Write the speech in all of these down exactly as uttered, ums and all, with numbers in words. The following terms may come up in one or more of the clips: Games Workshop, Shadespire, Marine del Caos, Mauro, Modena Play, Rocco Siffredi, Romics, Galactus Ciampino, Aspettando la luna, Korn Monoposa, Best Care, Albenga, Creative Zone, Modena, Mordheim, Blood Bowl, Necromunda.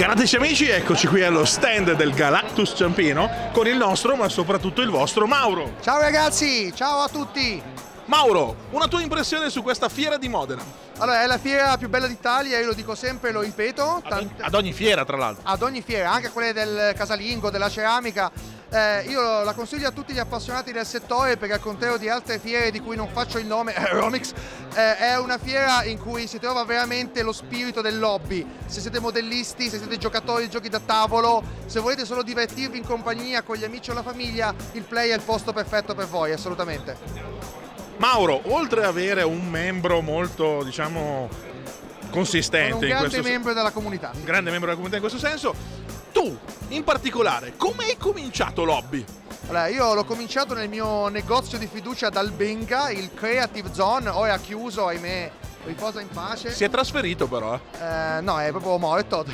Galattici amici, eccoci qui allo stand del Galactus Ciampino con il nostro, ma soprattutto il vostro Mauro. Ciao ragazzi, ciao a tutti. Mauro, una tua impressione su questa fiera di Modena? Allora, è la fiera più bella d'Italia, io lo dico sempre, lo ripeto. Ad ogni, ad ogni fiera, tra l'altro. Ad ogni fiera, anche quelle del casalingo, della ceramica. Eh, io la consiglio a tutti gli appassionati del settore, perché al contrario di altre fiere di cui non faccio il nome, Romics, eh, è una fiera in cui si trova veramente lo spirito del hobby. Se siete modellisti, se siete giocatori di giochi da tavolo, se volete solo divertirvi in compagnia con gli amici o la famiglia, il Play è il posto perfetto per voi, assolutamente. Mauro, oltre ad avere un membro molto, diciamo, consistente, un grande in questo membro della comunità, un grande membro della comunità in questo senso, tu, in particolare, come hai cominciato l'hobby? Allora, io l'ho cominciato nel mio negozio di fiducia ad Albenga, il Creative Zone, ora chiuso, ahimè, riposa in pace. Si è trasferito però, eh? Eh, no, è proprio morto,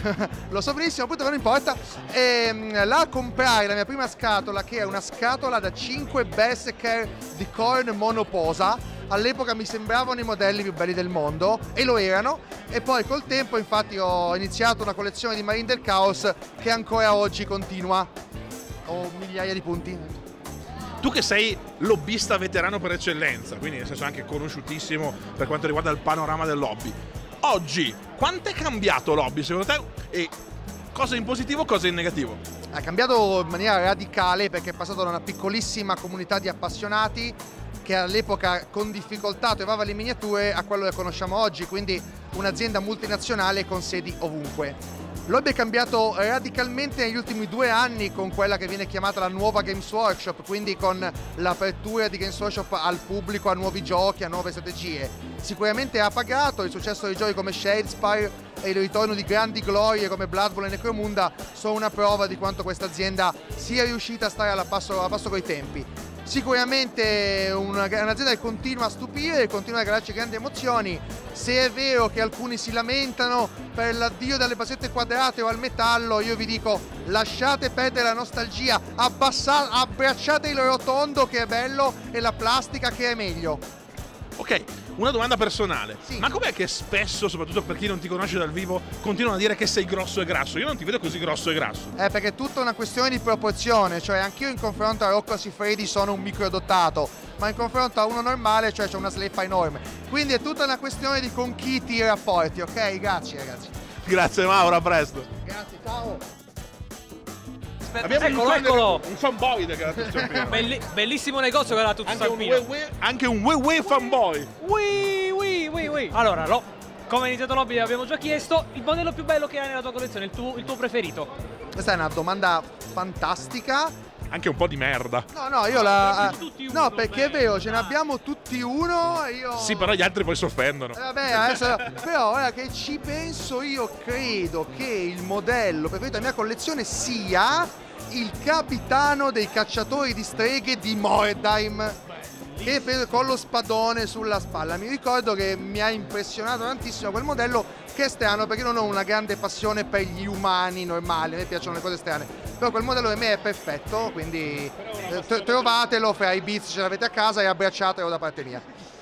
lo so benissimo, poi non importa. E là comprai la mia prima scatola, che è una scatola da cinque Best Care di Korn Monoposa. All'epoca mi sembravano i modelli più belli del mondo, e lo erano, e poi col tempo infatti ho iniziato una collezione di Marine del Caos che ancora oggi continua. Ho migliaia di punti. Tu che sei lobbista veterano per eccellenza, quindi nel senso anche conosciutissimo per quanto riguarda il panorama del lobby, oggi quanto è cambiato l'hobby secondo te? E cosa in positivo, cosa in negativo? Ha cambiato in maniera radicale, perché è passato da una piccolissima comunità di appassionati che all'epoca con difficoltà trovava le miniature a quello che conosciamo oggi, quindi un'azienda multinazionale con sedi ovunque. L'hobby è cambiato radicalmente negli ultimi due anni con quella che viene chiamata la nuova Games Workshop, quindi con l'apertura di Games Workshop al pubblico, a nuovi giochi, a nuove strategie. Sicuramente ha pagato il successo di giochi come Shadespire e il ritorno di grandi glorie come Blood Bowl e Necromunda sono una prova di quanto questa azienda sia riuscita a stare alla passo, alla passo coi tempi. Sicuramente un'azienda che continua a stupire, continua a regalarci grandi emozioni. Se è vero che alcuni si lamentano per l'addio dalle basette quadrate o al metallo, io vi dico: lasciate perdere la nostalgia, abbassate, abbracciate il rotondo che è bello e la plastica che è meglio. Ok, una domanda personale, sì. Ma com'è che spesso, soprattutto per chi non ti conosce dal vivo, continuano a dire che sei grosso e grasso? Io non ti vedo così grosso e grasso. Eh, perché è tutta una questione di proporzione, cioè anch'io in confronto a Rocco Siffredi sono un microdotato, ma in confronto a uno normale, cioè c'è una sleppa enorme. Quindi è tutta una questione di con chi ti rapporti, ok? Grazie ragazzi. Grazie Mauro, a presto. Grazie, ciao. Abbiamo eccolo, un, eccolo. Un fanboy del Galactus Ciampino. Belli, bellissimo negozio Galactus Ciampino. Anche un we we fanboy. Wee wee wee wee. Allora, lo, come è iniziato l'hobby abbiamo già chiesto, il modello più bello che hai nella tua collezione, il tuo, il tuo preferito? Questa è una domanda fantastica. Anche un po' di merda. No, no, io la... No, uno, no perché è vero, ce ne abbiamo tutti uno, io... Sì, però gli altri poi si offendono. Eh, vabbè, adesso... Però ora che ci penso, io credo che il modello preferito della mia collezione sia... il capitano dei cacciatori di streghe di Mordheim, che con lo spadone sulla spalla. Mi ricordo che mi ha impressionato tantissimo quel modello, che è strano perché non ho una grande passione per gli umani normali, a me piacciono le cose strane, però quel modello per me è perfetto, quindi trovatelo fra i bits, ce l'avete a casa, e abbracciatelo da parte mia.